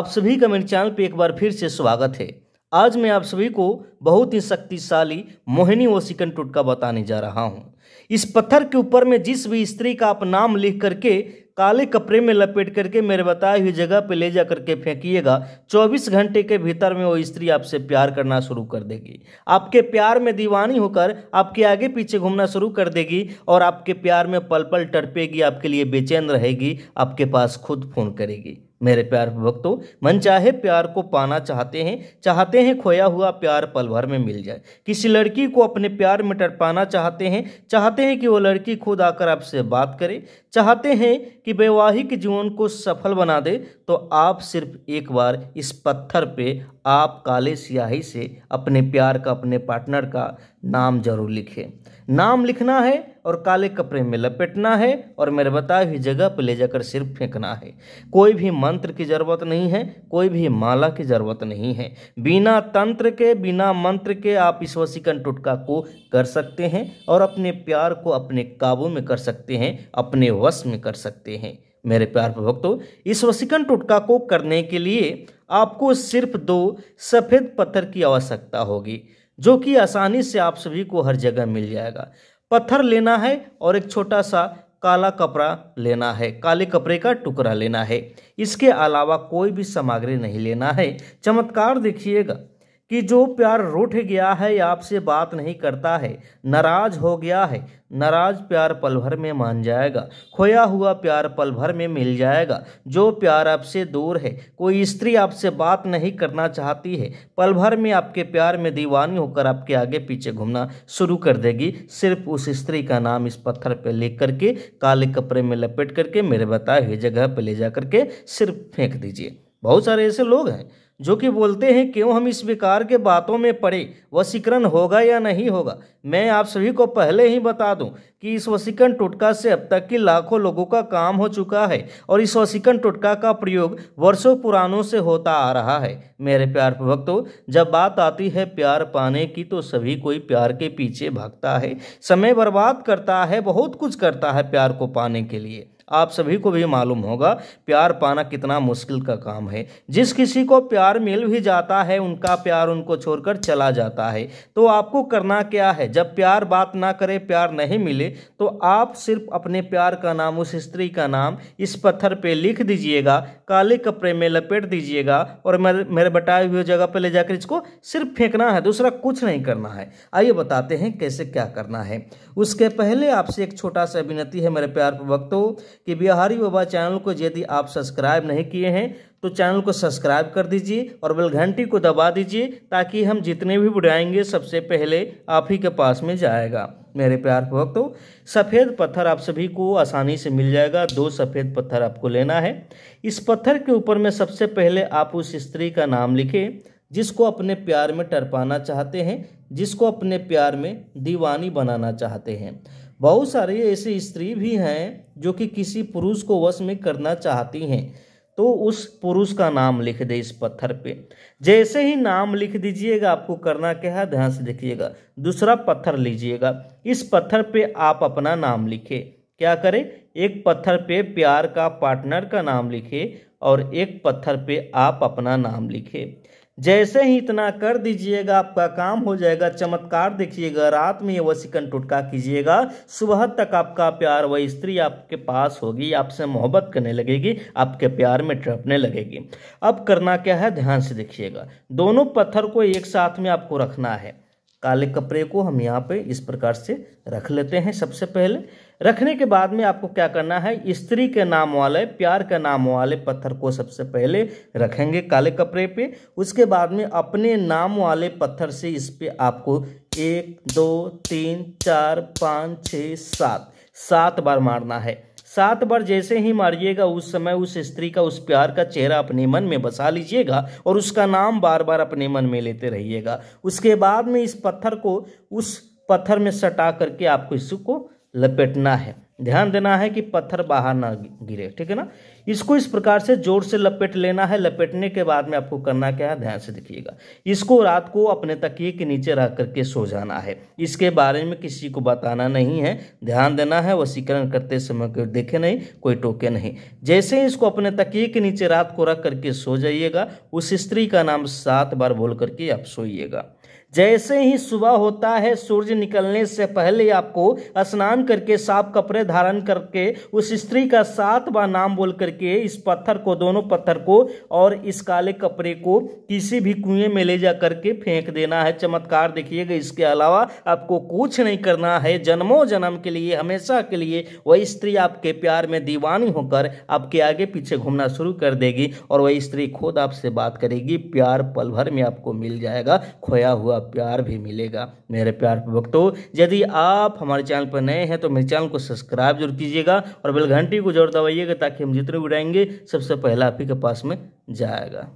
आप सभी का मेरे चैनल पे एक बार फिर से स्वागत है। आज मैं आप सभी को बहुत ही शक्तिशाली मोहिनी वशीकरण टोटका बताने जा रहा हूं। इस पत्थर के ऊपर में जिस भी स्त्री का आप नाम लिख करके काले कपड़े में लपेट करके मेरे बताई हुई जगह पे ले जा करके फेंकिएगा, 24 घंटे के भीतर में वो स्त्री आपसे प्यार करना शुरू कर देगी। आपके प्यार में दीवानी होकर आपके आगे पीछे घूमना शुरू कर देगी और आपके प्यार में पल पल तड़पेगी, आपके लिए बेचैन रहेगी, आपके पास खुद फोन करेगी। मेरे प्यार भक्तों, मन चाहे प्यार को पाना चाहते हैं खोया हुआ प्यार पल भर में मिल जाए। किसी लड़की को अपने प्यार में तड़पाना चाहते हैं कि वो लड़की खुद आकर आपसे बात करे, चाहते हैं कि वैवाहिक जीवन को सफल बना दे, तो आप सिर्फ एक बार इस पत्थर पे आप काले स्याही से अपने प्यार का, अपने पार्टनर का नाम जरूर लिखें। नाम लिखना है और काले कपड़े में लपेटना है और मेरे बताई हुई जगह पर ले जाकर सिर्फ फेंकना है। कोई भी मंत्र की ज़रूरत नहीं है, कोई भी माला की ज़रूरत नहीं है। बिना तंत्र के, बिना मंत्र के आप इस वशीकरण टोटका को कर सकते हैं और अपने प्यार को अपने काबू में कर सकते हैं, अपने वश में कर सकते हैं। मेरे प्यार भक्तों, इस वशीकरण टोटका को करने के लिए आपको सिर्फ 2 सफ़ेद पत्थर की आवश्यकता होगी, जो कि आसानी से आप सभी को हर जगह मिल जाएगा। पत्थर लेना है और एक छोटा सा काला कपड़ा लेना है, काले कपड़े का टुकड़ा लेना है। इसके अलावा कोई भी सामग्री नहीं लेना है। चमत्कार देखिएगा कि जो प्यार रूठ गया है, आपसे बात नहीं करता है, नाराज हो गया है, नाराज प्यार पल भर में मान जाएगा, खोया हुआ प्यार पल भर में मिल जाएगा। जो प्यार आपसे दूर है, कोई स्त्री आपसे बात नहीं करना चाहती है, पल भर में आपके प्यार में दीवानी होकर आपके आगे पीछे घूमना शुरू कर देगी, सिर्फ उस स्त्री का नाम इस पत्थर पर लिख करके काले कपड़े में लपेट करके मेरे बताए हुए जगह पर ले जा करके सिर्फ फेंक दीजिए। बहुत सारे ऐसे लोग हैं जो कि बोलते हैं क्यों हम इस बेकार के बातों में पड़े, वशीकरण होगा या नहीं होगा। मैं आप सभी को पहले ही बता दूं कि इस वशीकरण टोटका से अब तक की लाखों लोगों का काम हो चुका है और इस वशीकरण टोटका का प्रयोग वर्षों पुरानों से होता आ रहा है। मेरे प्यार भक्तों, जब बात आती है प्यार पाने की तो सभी कोई प्यार के पीछे भागता है, समय बर्बाद करता है, बहुत कुछ करता है प्यार को पाने के लिए। आप सभी को भी मालूम होगा प्यार पाना कितना मुश्किल का काम है। जिस किसी को प्यार मिल भी जाता है, उनका प्यार उनको छोड़कर चला जाता है। तो आपको करना क्या है, जब प्यार बात ना करे, प्यार नहीं मिले, तो आप सिर्फ अपने प्यार का नाम, उस स्त्री का नाम इस पत्थर पे लिख दीजिएगा, काले कपड़े में लपेट दीजिएगा और मेरे बताए हुए जगह पर ले जाकर इसको सिर्फ फेंकना है, दूसरा कुछ नहीं करना है। आइए बताते हैं कैसे क्या करना है। उसके पहले आपसे एक छोटा सा विनती है मेरे प्यार भक्तों कि बिहारी बाबा चैनल को यदि आप सब्सक्राइब नहीं किए हैं तो चैनल को सब्सक्राइब कर दीजिए और बेल घंटी को दबा दीजिए, ताकि हम जितने भी बुलाएंगे सबसे पहले आप ही के पास में जाएगा। मेरे प्यार भक्तों, सफ़ेद पत्थर आप सभी को आसानी से मिल जाएगा। 2 सफ़ेद पत्थर आपको लेना है। इस पत्थर के ऊपर में सबसे पहले आप उस स्त्री का नाम लिखें जिसको अपने प्यार में तड़पाना चाहते हैं, जिसको अपने प्यार में दीवानी बनाना चाहते हैं। बहुत सारी ऐसी स्त्री भी हैं जो कि किसी पुरुष को वश में करना चाहती हैं, तो उस पुरुष का नाम लिख दे इस पत्थर पे। जैसे ही नाम लिख दीजिएगा, आपको करना क्या है ध्यान से देखिएगा, दूसरा पत्थर लीजिएगा, इस पत्थर पे आप अपना नाम लिखे। क्या करें, एक पत्थर पे प्यार का, पार्टनर का नाम लिखे और एक पत्थर पे आप अपना नाम लिखे। जैसे ही इतना कर दीजिएगा, आपका काम हो जाएगा। चमत्कार देखिएगा, रात में ये वशीकरण टोटका कीजिएगा, सुबह तक आपका प्यार, वह स्त्री आपके पास होगी, आपसे मोहब्बत करने लगेगी, आपके प्यार में तड़पने लगेगी। अब करना क्या है ध्यान से देखिएगा, दोनों पत्थर को एक साथ में आपको रखना है। काले कपड़े को हम यहाँ पे इस प्रकार से रख लेते हैं। सबसे पहले रखने के बाद में आपको क्या करना है, स्त्री के नाम वाले, प्यार के नाम वाले पत्थर को सबसे पहले रखेंगे काले कपड़े पे। उसके बाद में अपने नाम वाले पत्थर से इस पे आपको 1 2 3 4 5 6 7 बार मारना है। 7 बार जैसे ही मारिएगा, उस समय उस स्त्री का, उस प्यार का चेहरा अपने मन में बसा लीजिएगा और उसका नाम बार बार अपने मन में लेते रहिएगा। उसके बाद में इस पत्थर को उस पत्थर में सटा करके आपको इसको लपेटना है। ध्यान देना है कि पत्थर बाहर ना गिरे, ठीक है ना। इसको इस प्रकार से जोर से लपेट लेना है। लपेटने के बाद में आपको करना क्या है, ध्यान से देखिएगा। इसको रात को अपने तकिए के नीचे रख करके सो जाना है। इसके बारे में किसी को बताना नहीं है, ध्यान देना है। वशीकरण करते समय देखे नहीं, कोई टोके नहीं। जैसे इसको अपने तकिए के नीचे रात को रख करके सो जाइएगा, उस स्त्री का नाम 7 बार बोल करके आप सोइएगा। जैसे ही सुबह होता है, सूर्य निकलने से पहले आपको स्नान करके साफ कपड़े धारण करके उस स्त्री का 7 बार नाम बोल करके इस पत्थर को, दोनों पत्थर को और इस काले कपड़े को किसी भी कुएं में ले जा करके फेंक देना है। चमत्कार देखिएगा, इसके अलावा आपको कुछ नहीं करना है। जन्मों जन्म के लिए, हमेशा के लिए वही स्त्री आपके प्यार में दीवानी होकर आपके आगे पीछे घूमना शुरू कर देगी और वही स्त्री खुद आपसे बात करेगी। प्यार पल भर में आपको मिल जाएगा, खोया हुआ प्यार भी मिलेगा। मेरे प्यार के भक्तों, यदि आप हमारे चैनल पर नए हैं तो मेरे चैनल को सब्सक्राइब जरूर कीजिएगा और बेल घंटी को जरूर दबाइएगा, ताकि हम जितने भी उड़ाएंगे सबसे पहला आप ही के पास में जाएगा।